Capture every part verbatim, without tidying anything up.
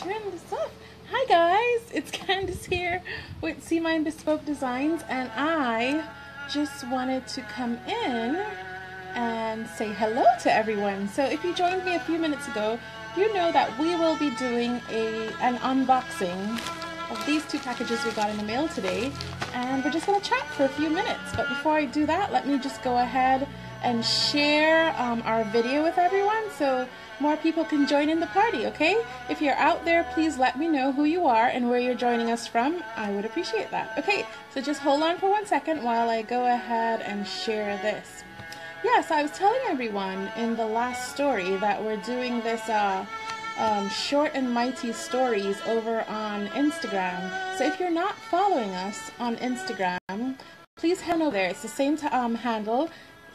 trim this up. Hi guys, it's Candice here with Cemine Bespoke Designs, and I just wanted to come in and say hello to everyone. So if you joined me a few minutes ago, you know that we will be doing a an unboxing of these two packages we got in the mail today, and we're just going to chat for a few minutes. But before I do that, let me just go ahead and share um, our video with everyone so more people can join in the party, okay? If you're out there, please let me know who you are and where you're joining us from. I would appreciate that. Okay, so just hold on for one second while I go ahead and share this. Yeah, so I was telling everyone in the last story that we're doing this uh, um, short and mighty stories over on Instagram. So if you're not following us on Instagram, please head over there. It's the same um, handle,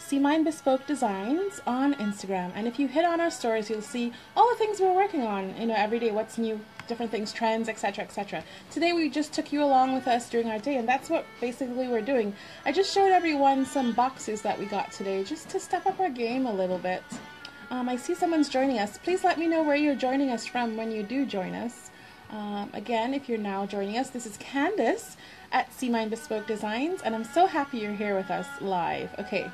Cemine Bespoke Designs on Instagram, and if you hit on our stories, you'll see all the things we're working on, you know, every day, what's new, different things, trends, etc, et cetera. Today we just took you along with us during our day, and that's what basically we're doing. I just showed everyone some boxes that we got today just to step up our game a little bit. Um, I see someone's joining us. Please let me know where you're joining us from when you do join us. Um, again, if you're now joining us, this is Candice at Cemine Bespoke Designs, and I'm so happy you're here with us live. Okay.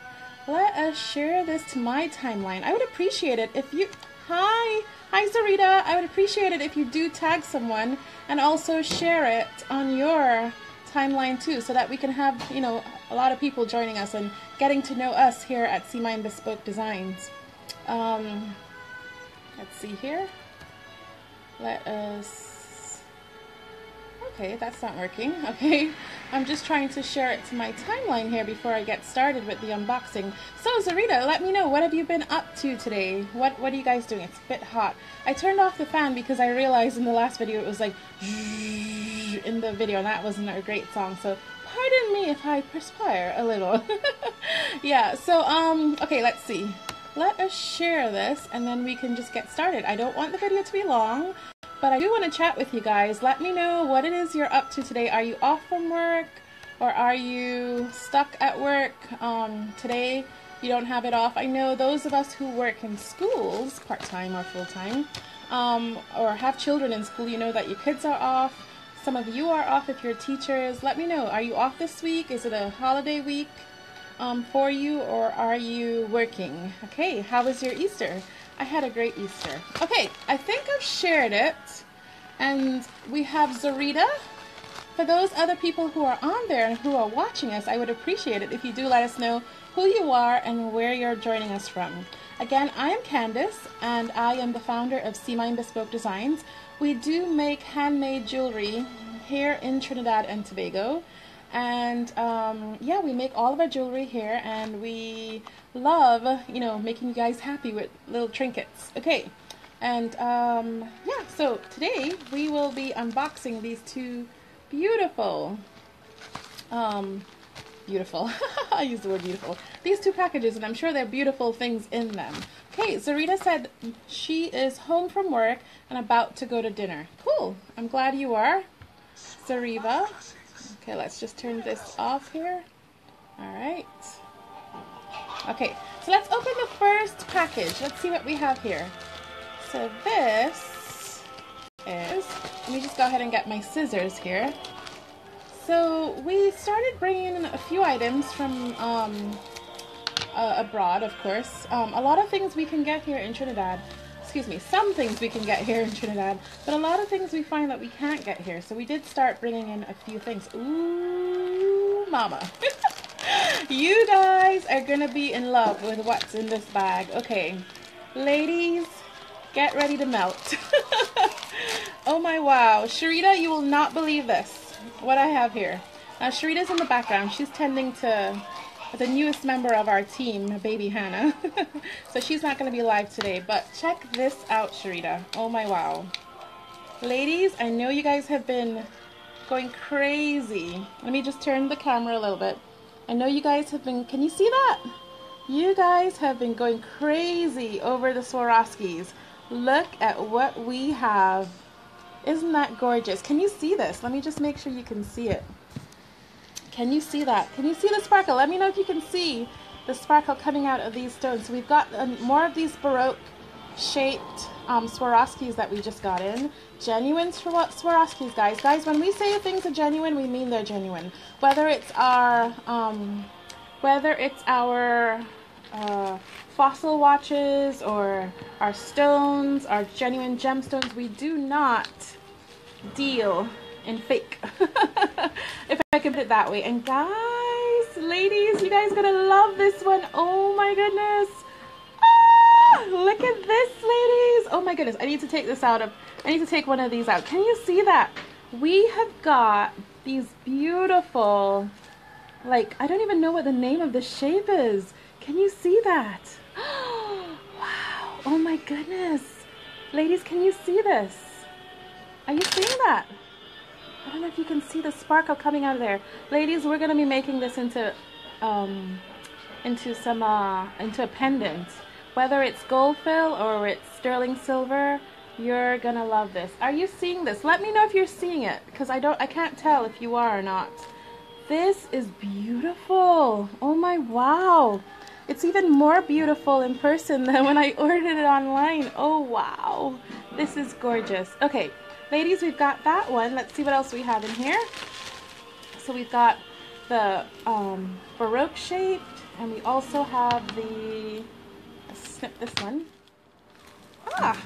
Let us share this to my timeline. I would appreciate it if you... Hi! Hi, Sarita! I would appreciate it if you do tag someone and also share it on your timeline too, so that we can have, you know, a lot of people joining us and getting to know us here at Cemine Bespoke Designs. Um, let's see here. Let us... Okay, that's not working. Okay. I'm just trying to share it to my timeline here before I get started with the unboxing. So Zarita, let me know, what have you been up to today? What what are you guys doing? It's a bit hot. I turned off the fan because I realized in the last video it was like in the video, and that wasn't a great song, so pardon me if I perspire a little. Yeah, so um okay, let's see. Let us share this and then we can just get started. I don't want the video to be long, but I do want to chat with you guys. Let me know what it is you're up to today. Are you off from work, or are you stuck at work? Um, today you don't have it off. I know those of us who work in schools, part-time or full-time, um, or have children in school, you know that your kids are off. Some of you are off if you're teachers. Let me know, are you off this week? Is it a holiday week um, for you, or are you working? Okay, how was your Easter? I had a great Easter. Okay, I think I've shared it, and we have Zarita. For those other people who are on there and who are watching us, I would appreciate it if you do let us know who you are and where you're joining us from. Again, I am Candice, and I am the founder of Cemine Bespoke Designs. We do make handmade jewelry here in Trinidad and Tobago. And um, yeah, we make all of our jewelry here, and we love, you know, making you guys happy with little trinkets. Okay, and um, yeah, so today we will be unboxing these two beautiful, um, beautiful, I use the word beautiful, these two packages, and I'm sure they're beautiful things in them. Okay, Zarita said she is home from work and about to go to dinner. Cool, I'm glad you are, Zariva. Okay, let's just turn this off here. All right. Okay, so let's open the first package. Let's see what we have here. So this is, let me just go ahead and get my scissors here. So we started bringing in a few items from um, uh, abroad, of course. Um, a lot of things we can get here in Trinidad. Excuse me, some things we can get here in Trinidad, but a lot of things we find that we can't get here. So we did start bringing in a few things. Ooh, mama. You guys are going to be in love with what's in this bag. Okay, ladies, get ready to melt. Oh my wow. Sharita, you will not believe this, what I have here. Now Sharita's in the background. She's tending to... the newest member of our team, baby Hannah. So she's not going to be live today, but check this out, Sharita. Oh my wow. Ladies, I know you guys have been going crazy. Let me just turn the camera a little bit. I know you guys have been, can you see that? You guys have been going crazy over the Swarovskis. Look at what we have. Isn't that gorgeous? Can you see this? Let me just make sure you can see it. Can you see that? Can you see the sparkle? Let me know if you can see the sparkle coming out of these stones. We've got more of these Baroque shaped um, Swarovskis that we just got in. Genuine Swarovskis, guys. Guys, when we say things are genuine, we mean they're genuine. Whether it's our, um, whether it's our uh, fossil watches or our stones, our genuine gemstones, we do not deal in fake, if I can put it that way. And guys, ladies, you guys are gonna love this one. Oh my goodness. Look at this, ladies. Oh my goodness, I need to take this out of I need to take one of these out. Can you see that? We have got these beautiful, like, I don't even know what the name of the shape is. Can you see that? Wow. Oh my goodness, ladies, can you see this? Are you seeing that? I don't know if you can see the sparkle coming out of there, ladies. We're gonna be making this into um into some uh into a pendant. Whether it's gold fill or it's sterling silver, you're gonna love this. Are you seeing this? Let me know if you're seeing it, because I don't, I can't tell if you are or not. This is beautiful. Oh my, wow. It's even more beautiful in person than when I ordered it online. Oh wow. This is gorgeous. Okay, ladies, we've got that one. Let's see what else we have in here. So we've got the um, Baroque shape, and we also have the... snip this one. Ah!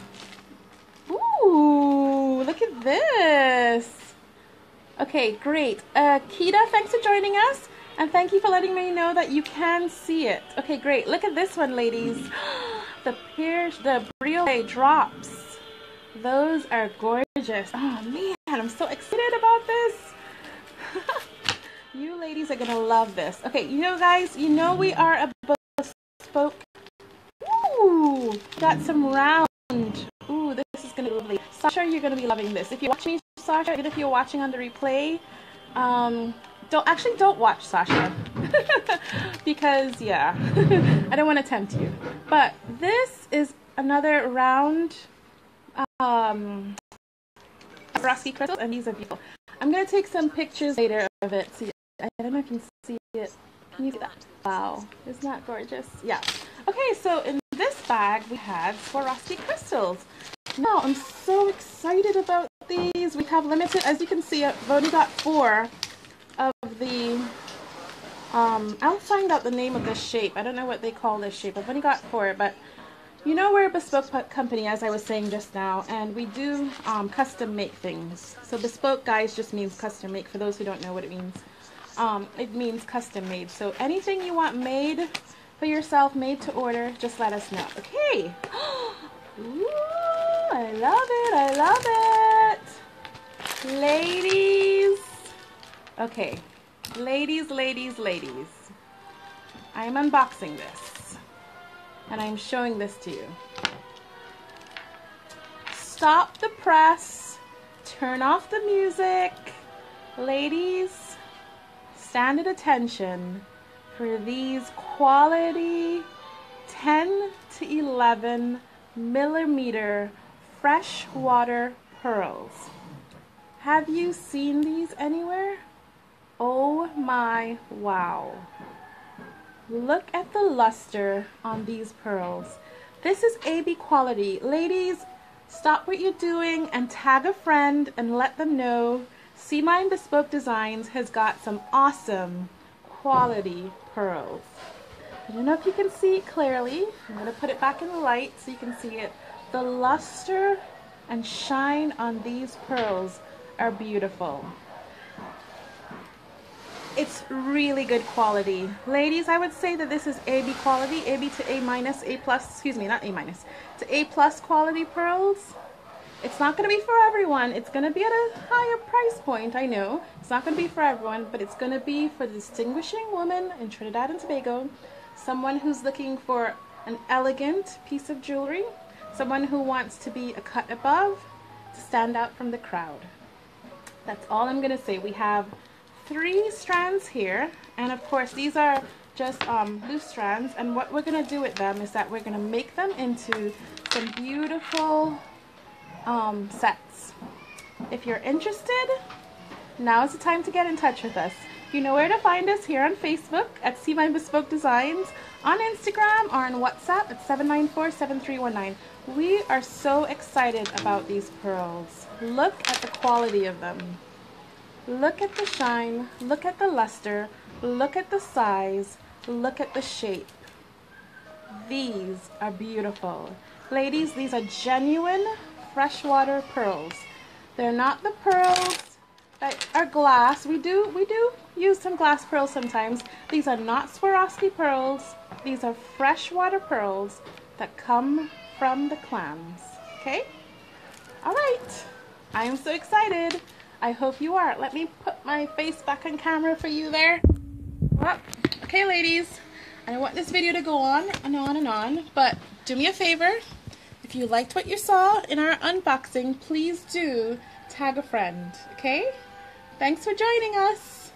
Ooh! Look at this! Okay, great. Uh, Kida, thanks for joining us, and thank you for letting me know that you can see it. Okay, great. Look at this one, ladies. The pear, the brioche drops. Those are gorgeous. Oh man, I'm so excited about this. You ladies are gonna love this. Okay, you know, guys, you know we are a bespoke. Ooh, got some round. Ooh, this is going to be lovely. Sasha, you're going to be loving this. If you're watching, Sasha, even if you're watching on the replay, um, don't, actually don't watch, Sasha. Because, yeah, I don't want to tempt you. But this is another round um, Swarovski crystals, and these are beautiful. I'm going to take some pictures later of it. See, I don't know if you can see it. Can you see that? Wow, isn't that gorgeous? Yeah. Okay, so in this bag we had Swarovski crystals. Now I'm so excited about these. We have limited, as you can see, I've only got four of the, um, I'll find out the name of this shape. I don't know what they call this shape. I've only got four, but you know we're a bespoke company, as I was saying just now, and we do um, custom make things. So bespoke, guys, just means custom make, for those who don't know what it means. Um, it means custom made. So anything you want made for yourself, made to order, just let us know. Okay. Ooh, I love it. I love it. Ladies. Okay. Ladies, ladies, ladies. I'm unboxing this. And I'm showing this to you. Stop the press. Turn off the music. Ladies, stand at attention for these quality ten to eleven millimeter freshwater pearls. Have you seen these anywhere? Oh my wow. Look at the luster on these pearls. This is A B quality. Ladies, stop what you're doing and tag a friend and let them know Cemine Bespoke Designs has got some awesome quality pearls. I don't know if you can see it clearly. I'm going to put it back in the light so you can see it. The luster and shine on these pearls are beautiful. It's really good quality. Ladies, I would say that this is A B quality, A B to A minus, A plus, excuse me, not A minus, to A plus quality pearls. It's not going to be for everyone. It's going to be at a higher price point, I know. It's not going to be for everyone, but it's going to be for the distinguishing woman in Trinidad and Tobago, someone who's looking for an elegant piece of jewelry, someone who wants to be a cut above, to stand out from the crowd. That's all I'm going to say. We have three strands here, and of course these are just um, loose strands, and what we're going to do with them is that we're going to make them into some beautiful... um sets. If you're interested, now is the time to get in touch with us. You know where to find us here on Facebook at Cemine Bespoke Designs, on Instagram or on WhatsApp at seven nine four, seven three one nine. We are so excited about these pearls. Look at the quality of them. Look at the shine, look at the luster, look at the size, look at the shape. These are beautiful. Ladies, these are genuine freshwater pearls. They're not the pearls that are glass. We do, we do use some glass pearls sometimes. These are not Swarovski pearls. These are freshwater pearls that come from the clams, okay? All right, I am so excited. I hope you are. Let me put my face back on camera for you there. Well, okay, ladies, I want this video to go on and on and on, but do me a favor. If you liked what you saw in our unboxing, please do tag a friend, okay? Thanks for joining us.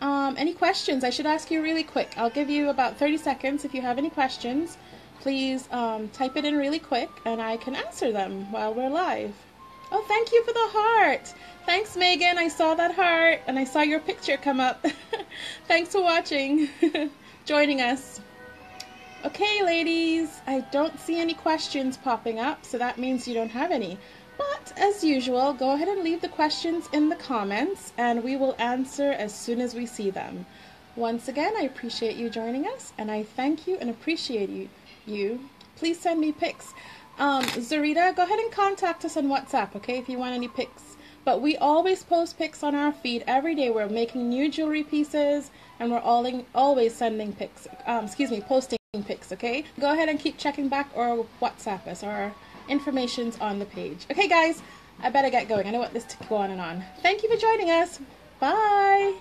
Um, any questions? I should ask you really quick. I'll give you about thirty seconds if you have any questions. Please um, type it in really quick and I can answer them while we're live. Oh, thank you for the heart. Thanks, Megan. I saw that heart and I saw your picture come up. Thanks for watching, joining us. Okay, ladies, I don't see any questions popping up, so that means you don't have any. But as usual, go ahead and leave the questions in the comments and we will answer as soon as we see them. Once again, I appreciate you joining us and I thank you and appreciate you. you please send me pics. um Zarita, go ahead and contact us on WhatsApp, okay, if you want any pics. But we always post pics on our feed every day. We're making new jewelry pieces and we're all in, always sending pics, um excuse me posting pics, okay? Go ahead and keep checking back or WhatsApp us. Our information's on the page. Okay guys, I better get going. I know what this to go on and on. Thank you for joining us. Bye.